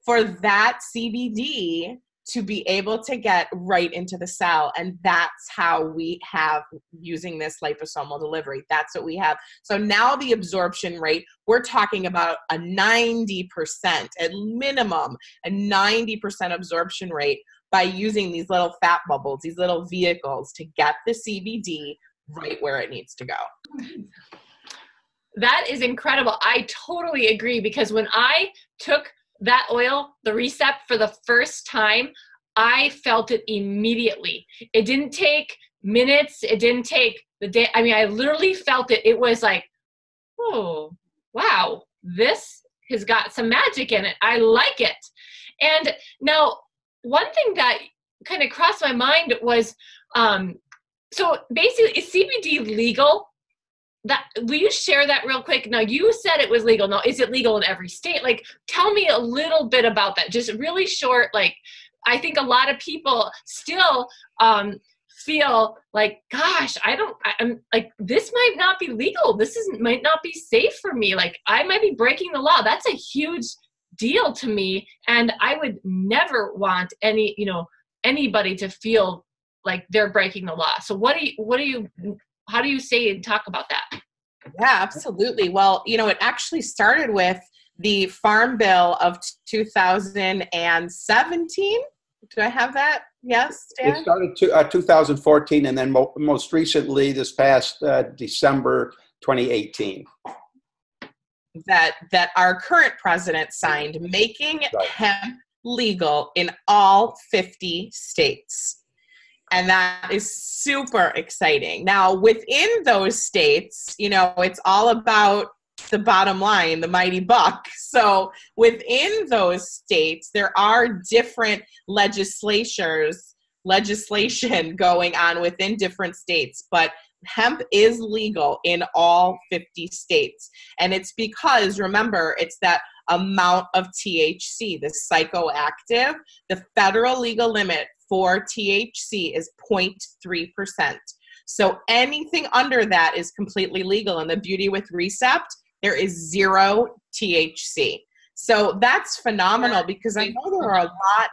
for that CBD to be able to get right into the cell. And that's how we have, using this liposomal delivery, that's what we have. So now the absorption rate, we're talking about a 90%, at minimum, a 90% absorption rate by using these little fat bubbles, these little vehicles to get the CBD right where it needs to go. That is incredible. I totally agree, because when I took that oil, the RECPT, for the first time, I felt it immediately. It didn't take minutes. It didn't take the day. I mean, I literally felt it. It was like, oh, wow, this has got some magic in it. I like it. And now, one thing that kind of crossed my mind was, so basically, is CBD legal? That, will you share that real quick? Now, you said it was legal. Now, is it legal in every state? Like, tell me a little bit about that. Just really short. Like, I think a lot of people still feel like, gosh, I'm like, this might not be legal. This might not be safe for me. Like, I might be breaking the law. That's a huge deal to me. And I would never want anybody to feel like they're breaking the law. So how do you say and talk about that? Yeah, absolutely. Well, it actually started with the Farm Bill of 2017. Do I have that? Yes, Dan? It started 2014, and then most recently this past December 2018. That our current president signed, making hemp legal in all 50 states. And that is super exciting. Now, within those states, it's all about the bottom line, the mighty buck. So within those states, there are different legislation going on within different states, but hemp is legal in all 50 states. And it's because, remember, it's that amount of THC, the psychoactive, the federal legal limit for THC is 0.3%. So anything under that is completely legal. And the beauty with RECPT, there is 0 THC. So that's phenomenal, because I know there are a lot.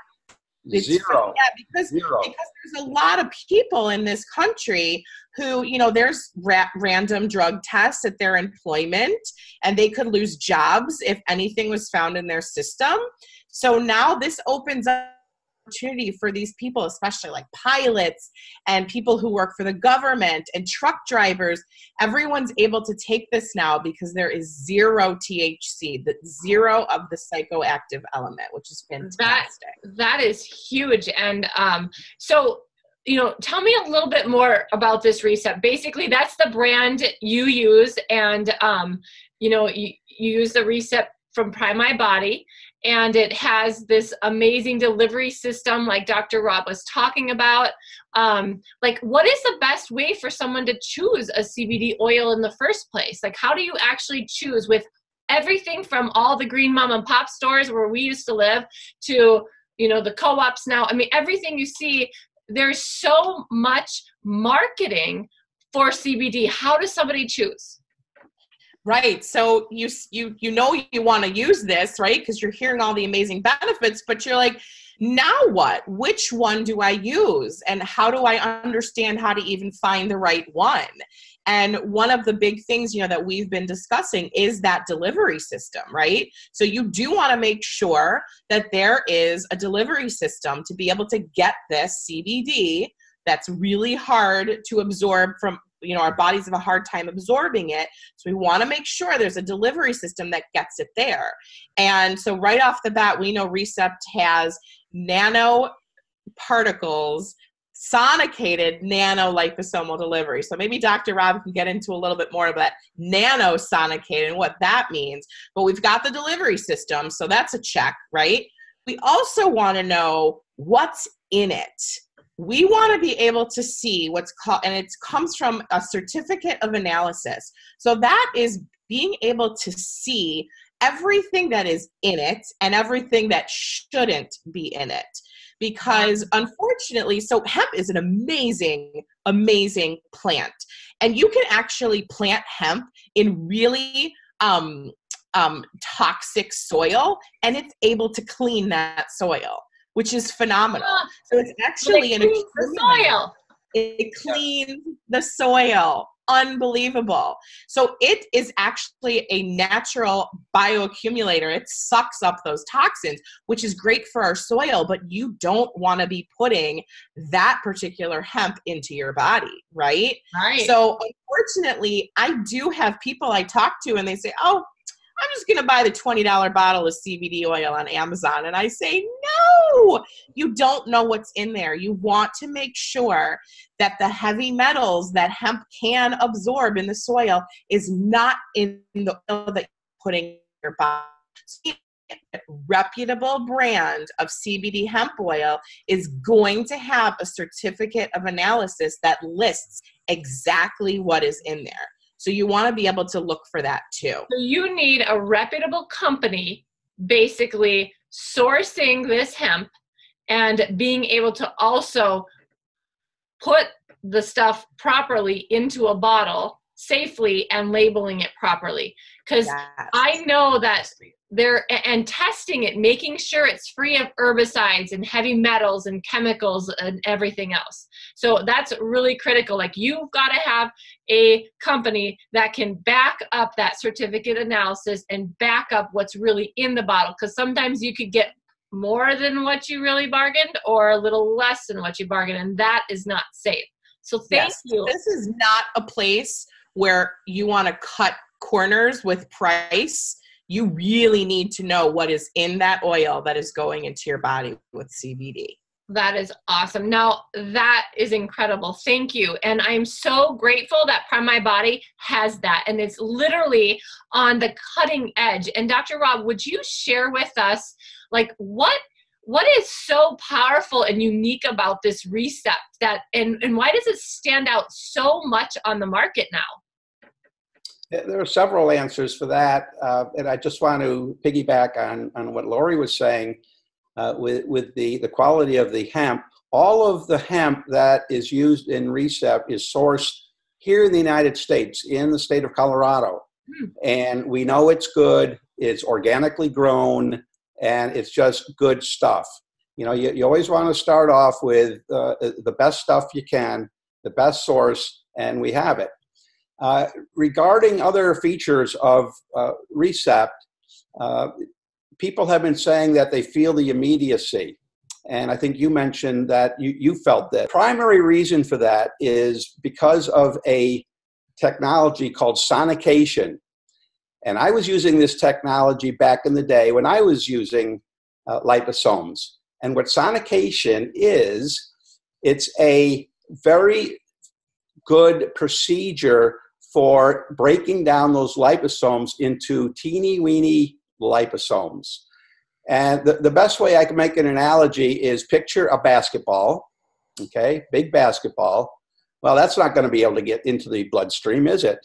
Zero. Yeah, because there's a lot of people in this country who, there's random drug tests at their employment, and they could lose jobs if anything was found in their system. So now this opens up opportunity for these people, especially like pilots and people who work for the government and truck drivers. Everyone's able to take this now because there is zero THC, the zero of the psychoactive element, which is fantastic. That is huge. And so, you know, tell me a little bit more about this RECPT. Basically, that's the brand you use, and you know, you use the RECPT from Prime My Body, and it has this amazing delivery system, like Dr. Rob was talking about. Like, what is the best way for someone to choose a CBD oil in the first place? Like, how do you actually choose, with everything from all the green mom and pop stores where we used to live to, you know, the co-ops now? I mean, everything you see. There's so much marketing for CBD. How does somebody choose? Right. So you know you want to use this, right? Because you're hearing all the amazing benefits, but you're like, now what? Which one do I use? And how do I understand how to even find the right one? And one of the big things, you know, that we've been discussing is that delivery system, right? So you do want to make sure that there is a delivery system to be able to get this CBD that's really hard to absorb from, you know, our bodies have a hard time absorbing it. So we want to make sure there's a delivery system that gets it there. And so right off the bat, we know RECPT has nanoparticles, sonicated nanoliposomal delivery. So maybe Dr. Rob can get into a little bit more about nanosonicated and what that means. But we've got the delivery system, so that's a check, right? We also want to know what's in it. We want to be able to see what's called, and it comes from a certificate of analysis. So that is being able to see everything that is in it and everything that shouldn't be in it. Because unfortunately, so hemp is an amazing, amazing plant. And you can actually plant hemp in really toxic soil, and it's able to clean that soil, which is phenomenal. So it's actually an soil. It cleans the soil. Unbelievable. So it is actually a natural bioaccumulator. It sucks up those toxins, which is great for our soil, but you don't want to be putting that particular hemp into your body, right? Right. So unfortunately, I do have people I talk to and they say, oh, I'm just going to buy the $20 bottle of CBD oil on Amazon. And I say, no, you don't know what's in there. You want to make sure that the heavy metals that hemp can absorb in the soil is not in the oil that you're putting in your body. A reputable brand of CBD hemp oil is going to have a certificate of analysis that lists exactly what is in there. So you want to be able to look for that too. So you need a reputable company basically sourcing this hemp and being able to also put the stuff properly into a bottle safely and labeling it properly. Because yes. I know that there, and testing it, making sure it's free of herbicides and heavy metals and chemicals and everything else. So that's really critical. Like, you've got to have a company that can back up that certificate analysis and back up what's really in the bottle, because sometimes you could get more than what you really bargained or a little less than what you bargained, and that is not safe. So thank you. This is not a place where you want to cut corners with price. You really need to know what is in that oil that is going into your body with CBD. That is awesome. Now, that is incredible. Thank you. And I'm so grateful that Prime My Body has that. And it's literally on the cutting edge. And Dr. Rob, would you share with us, like, what is so powerful and unique about this RECPT, that, and why does it stand out so much on the market now? There are several answers for that, and I just want to piggyback on what Lori was saying with the quality of the hemp. All of the hemp that is used in RECPT is sourced here in the United States, in the state of Colorado, and we know it's good, it's organically grown, and it's just good stuff. You know, you always want to start off with the best stuff you can, the best source, and we have it. Regarding other features of RECPT, people have been saying that they feel the immediacy. And I think you mentioned that you felt that. Primary reason for that is because of a technology called sonication. And I was using this technology back in the day when I was using liposomes. And what sonication is, it's a very good procedure for breaking down those liposomes into teeny weeny liposomes. And the best way I can make an analogy is picture a basketball, okay, big basketball. Well, that's not going to be able to get into the bloodstream, is it?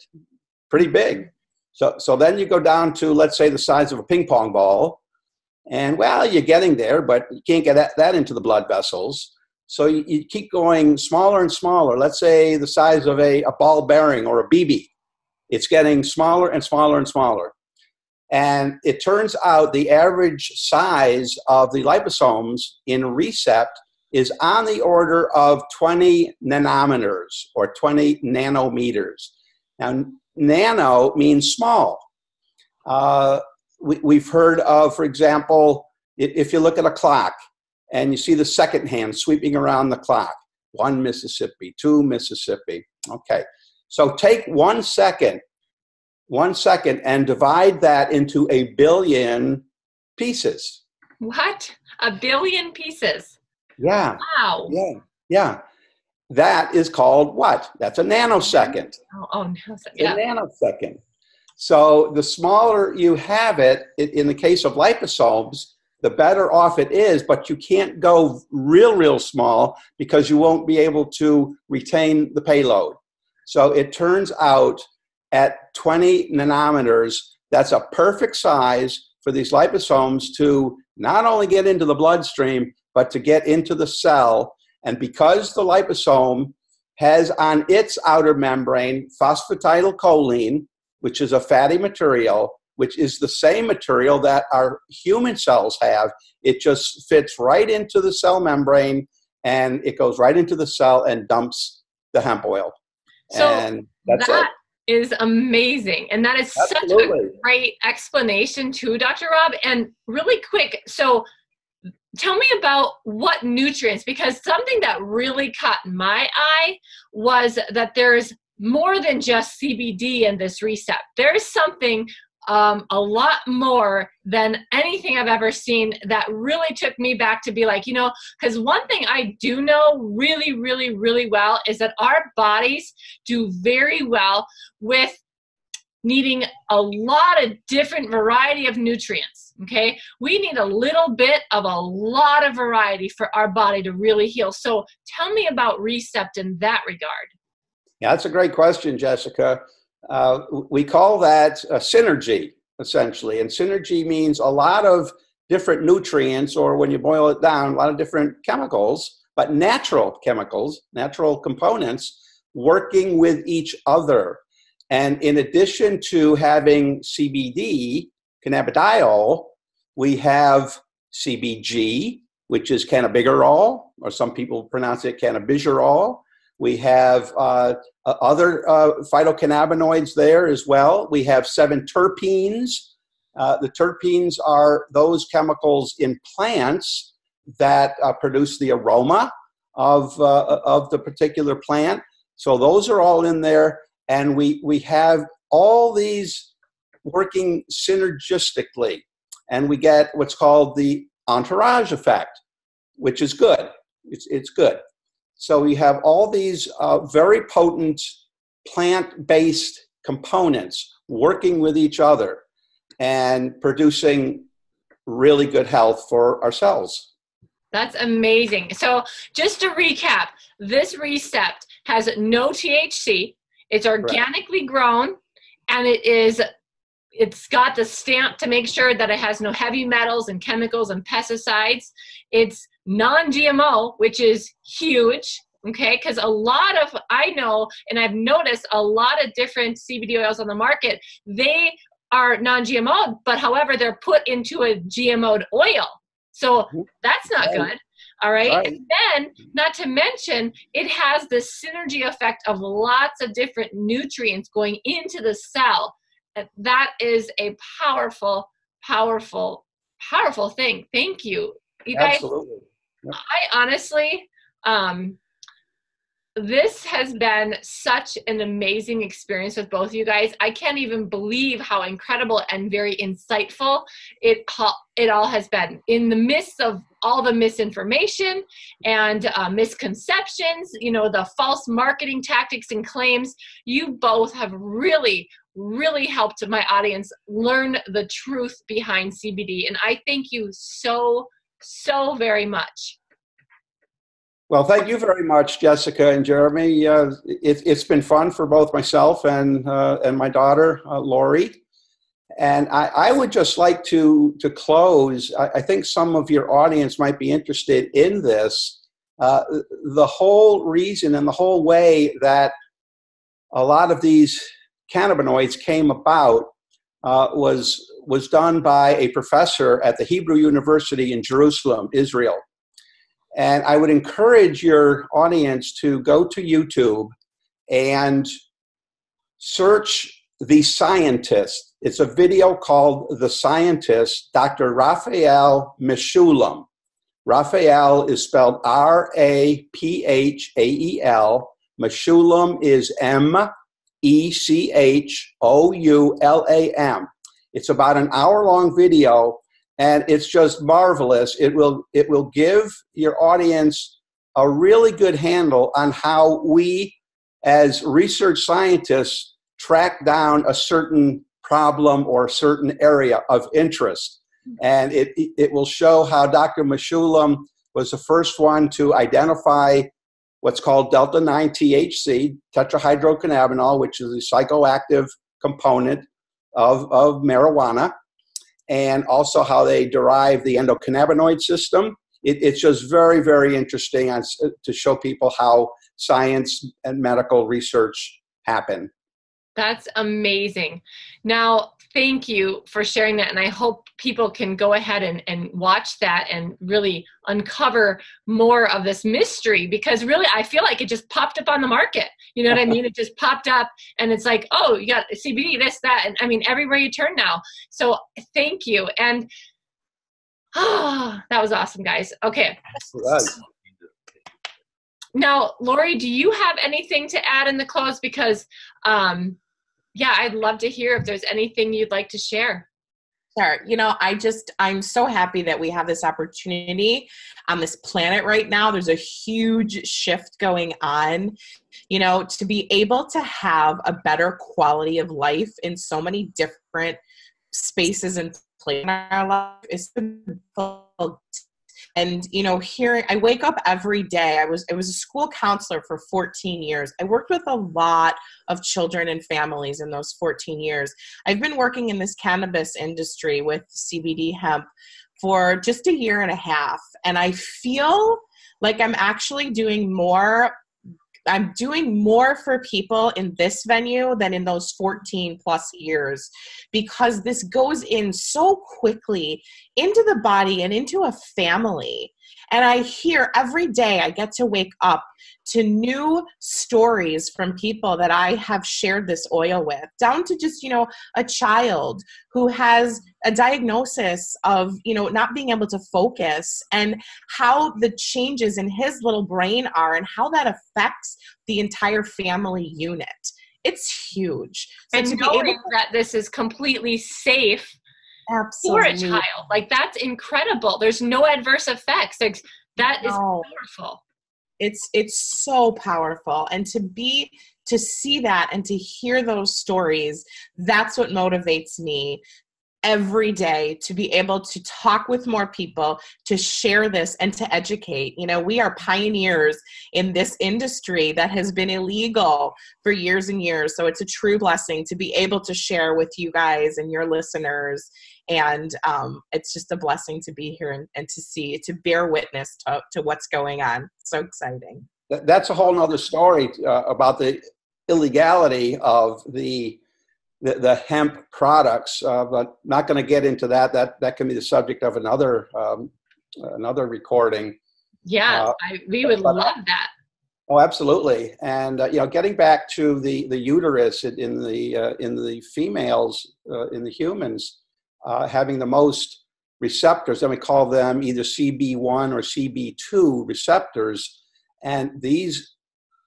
Pretty big. So then you go down to, let's say, the size of a ping pong ball. And, well, you're getting there, but you can't get that into the blood vessels. So you keep going smaller and smaller. Let's say the size of a ball bearing or a BB. It's getting smaller and smaller and smaller. And it turns out the average size of the liposomes in RECPT is on the order of 20 nanometers or 20 nanometers. Now, nano means small. We've heard of, for example, if you look at a clock and you see the second hand sweeping around the clock, 1 Mississippi, 2 Mississippi. Okay, so take 1 second, 1 second, and divide that into a billion pieces. What? A billion pieces? Yeah. Wow. Yeah. Yeah. That is called what? That's a nanosecond. Oh, nanosecond. Yeah. A nanosecond. So the smaller you have it, in the case of liposomes, the better off it is, but you can't go real small because you won't be able to retain the payload. So it turns out at 20 nanometers, that's a perfect size for these liposomes to not only get into the bloodstream, but to get into the cell. And because the liposome has on its outer membrane phosphatidylcholine, which is a fatty material, which is the same material that our human cells have, it just fits right into the cell membrane, and it goes right into the cell and dumps the hemp oil. So and that's that it. Is amazing. And that is Absolutely. Such a great explanation too, Dr. Rob. And really quick, so tell me about what nutrients, because something that really caught my eye was that there's more than just CBD in this RECPT. There's something a lot more than anything I've ever seen that really took me back to be like, you know, because one thing I do know really well is that our bodies do very well with needing a lot of different variety of nutrients, okay? We need a little bit of a lot of variety for our body to really heal. So tell me about RECPT in that regard. Yeah, that's a great question, Jessica. We call that a synergy, essentially. And synergy means a lot of different nutrients, or when you boil it down, a lot of different chemicals, but natural chemicals, natural components, working with each other. And in addition to having CBD, cannabidiol, we have CBG, which is cannabigerol, or some people pronounce it cannabigerol. We have other phytocannabinoids there as well. We have 7 terpenes. The terpenes are those chemicals in plants that produce the aroma of the particular plant. So those are all in there. And we have all these working synergistically. And we get what's called the entourage effect, which is good. It's good. So we have all these very potent plant-based components working with each other and producing really good health for ourselves. That's amazing. So just to recap, this RECPT has no THC. It's organically Correct. Grown, and it's got the stamp to make sure that it has no heavy metals and chemicals and pesticides. It's non-GMO, which is huge, okay? Because a lot of, I know, and I've noticed a lot of different CBD oils on the market, they are non-GMO, but however, they're put into a GMO'd oil. So that's not good. All right. All right. And then, not to mention, it has the synergy effect of lots of different nutrients going into the cell. That is a powerful, powerful, powerful thing. Thank you. You guys, Absolutely. Yep. I honestly, this has been such an amazing experience with both of you guys. I can't even believe how incredible and very insightful it all has been. In the midst of all the misinformation and misconceptions, you know, the false marketing tactics and claims, you both have really helped my audience learn the truth behind CBD. And I thank you so very much. Well, thank you very much, Jessica and Jeremy. It's been fun for both myself and my daughter, Lori. And I would just like to close. I think some of your audience might be interested in this. The whole reason and the whole way that a lot of these cannabinoids came about was done by a professor at the Hebrew University in Jerusalem, Israel. And I would encourage your audience to go to YouTube and search The Scientist. It's a video called The Scientist, Dr. Raphael Mishulam. Raphael is spelled R-A-P-H-A-E-L. Mishulam is M-E-C-H-O-U-L-A-M. It's about an hour-long video. And it's just marvelous. It will give your audience a really good handle on how we, as research scientists, track down a certain problem or a certain area of interest. And it will show how Dr. Mishulam was the first one to identify what's called delta-9 THC, tetrahydrocannabinol, which is a psychoactive component of marijuana, and also how they derive the endocannabinoid system. It's just very interesting to show people how science and medical research happen. That's amazing. Now, thank you for sharing that. And I hope people can go ahead and watch that and really uncover more of this mystery, because really, I feel like it just popped up on the market. You know what I mean? It just popped up and it's like, oh, you got CBD, this, that. And I mean, everywhere you turn now. So thank you. And that was awesome, guys. Okay. Now, Lori, do you have anything to add in the close? Because, yeah, I'd love to hear if there's anything you'd like to share. Sure. You know, I'm so happy that we have this opportunity on this planet right now. There's a huge shift going on, you know, to be able to have a better quality of life in so many different spaces and places in our life is difficult. And, you know, hearing, I wake up every day. I was a school counselor for 14 years. I worked with a lot of children and families in those 14 years. I've been working in this cannabis industry with CBD hemp for just a year and a half. And I feel like I'm actually doing more. I'm doing more for people in this venue than in those 14 plus years, because this goes in so quickly into the body and into a family. And I hear every day, I get to wake up to new stories from people that I have shared this oil with, down to just, you know, a child who has a diagnosis of, you know, not being able to focus, and how the changes in his little brain are and how that affects the entire family unit. It's huge. So, and knowing that this is completely safe. Absolutely. For a child, like, that's incredible. There's no adverse effects. Like, that is powerful. It's so powerful. And to see that and to hear those stories, that's what motivates me every day, to be able to talk with more people, to share this, and to educate. You know, we are pioneers in this industry that has been illegal for years and years. So it's a true blessing to be able to share with you guys and your listeners. And it's just a blessing to be here and to see, to bear witness to what's going on. So exciting. That's a whole nother story about the illegality of the hemp products, but not going to get into that. That can be the subject of another recording. Yeah, we would love that. Oh, absolutely. And you know, getting back to the uterus in the females, in the humans, having the most receptors, and we call them either CB1 or CB2 receptors. And these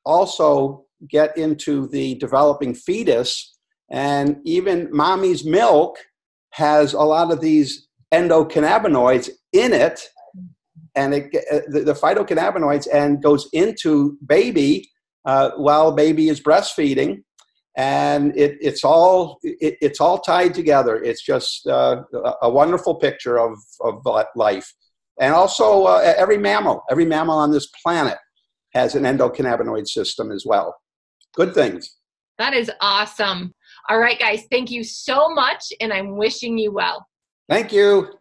also get into the developing fetus, and even mommy's milk has a lot of these endocannabinoids in it, and the phytocannabinoids, and goes into baby while baby is breastfeeding, and it's all tied together. It's just a wonderful picture of life. And also every mammal on this planet has an endocannabinoid system as well. Good things. That is awesome. All right, guys, thank you so much, and I'm wishing you well. Thank you.